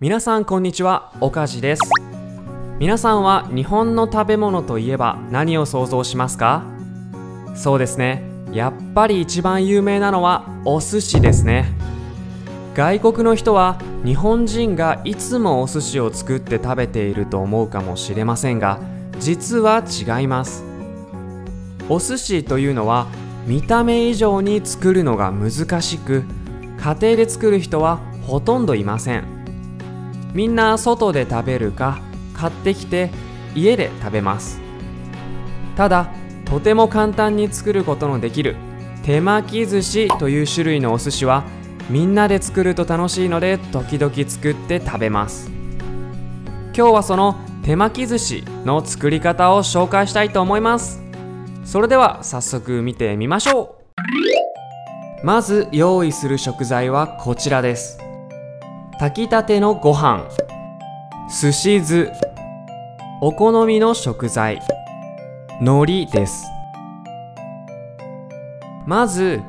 皆さんこんにちは、おかじです。皆さんは日本の食べ物といえば何を想像しますか？そうですね、やっぱり一番有名なのはお寿司ですね。外国の人は日本人がいつもお寿司を作って食べていると思うかもしれませんが、実は違います。お寿司というのは見た目以上に作るのが難しく、家庭で作る人はほとんどいません。みんな外で食べるか買ってきて家で食べます。ただとても簡単に作ることのできる手巻き寿司という種類のお寿司はみんなで作ると楽しいので時々作って食べます。今日はその手巻き寿司の作り方を紹介したいと思います。それでは早速見てみましょう。まず用意する食材はこちらです。炊きたてのご飯、すし酢、お好みの食材、海苔です。まず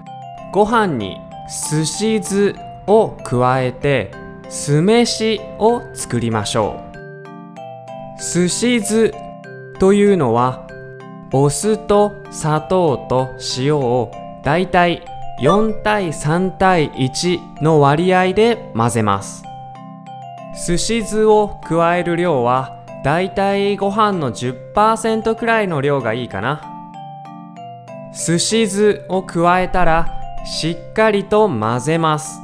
ご飯にすし酢を加えて酢飯を作りましょう。すし酢というのはお酢と砂糖と塩をだいたい4対3対1の割合で混ぜます。すし酢を加える量はだいたいご飯の 10% くらいの量がいいかな。すし酢を加えたらしっかりと混ぜます。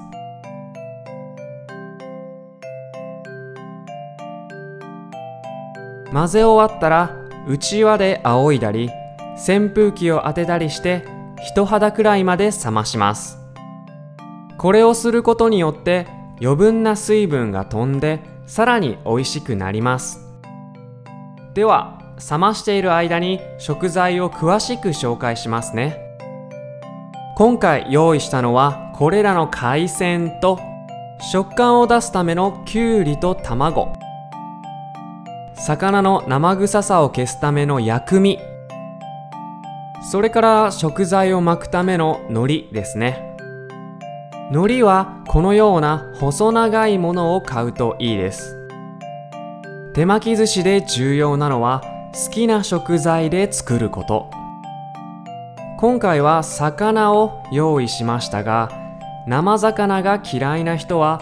混ぜ終わったらうちわで仰いだり扇風機を当てたりして人肌くらいまで冷まします。これをすることによって余分な水分が飛んでさらに美味しくなります。では冷ましている間に食材を詳しく紹介しますね。今回用意したのはこれらの海鮮と食感を出すためのきゅうりと卵、魚の生臭さを消すための薬味、それから食材を巻くための海苔ですね。海苔はこのような細長いものを買うといいです。手巻き寿司で重要なのは好きな食材で作ること。今回は魚を用意しましたが、生魚が嫌いな人は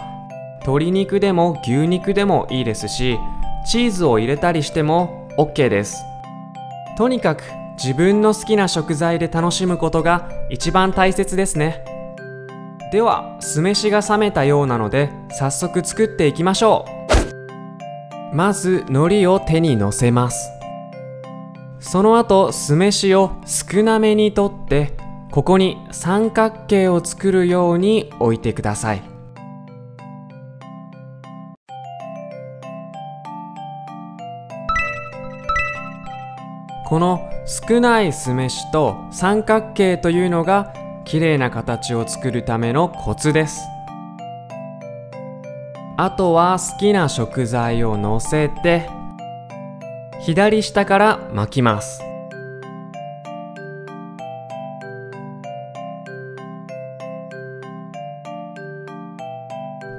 鶏肉でも牛肉でもいいですし、チーズを入れたりしても OK です。とにかく自分の好きな食材で楽しむことが一番大切ですね。では酢飯が冷めたようなので早速作っていきましょう。まず海苔を手にのせます。その後酢飯を少なめに取ってここに三角形を作るように置いてください。この少ない酢飯と三角形というのが綺麗な形を作るためのコツです。あとは好きな食材をのせて左下から巻きます。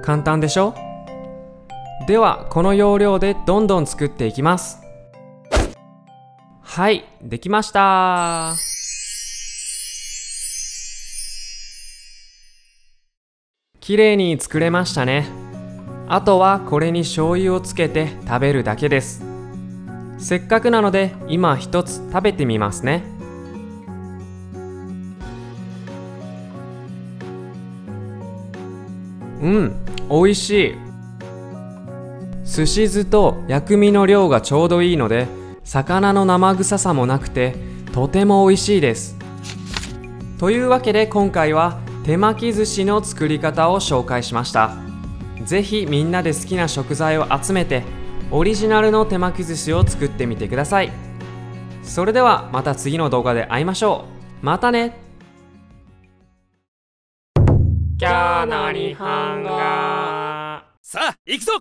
簡単でしょ？ではこの要領でどんどん作っていきます。はい、できました。綺麗に作れましたね。あとはこれに醤油をつけて食べるだけです。せっかくなので今一つ食べてみますね。うん、美味しい。すし酢と薬味の量がちょうどいいので、魚の生臭さもなくてとても美味しいです。というわけで今回は手巻き寿司の作り方を紹介しました。ぜひみんなで好きな食材を集めてオリジナルの手巻き寿司を作ってみてください。それではまた次の動画で会いましょう。またね。今日の日本語、さあ行くぞ。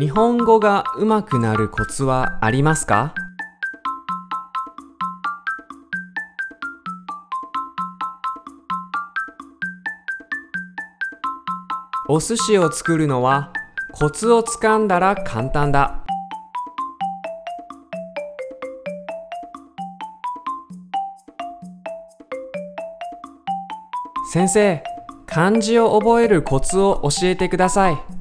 日本語が上手くなるコツはありますか？お寿司を作るのはコツをつかんだら簡単だ。先生、漢字を覚えるコツを教えてください。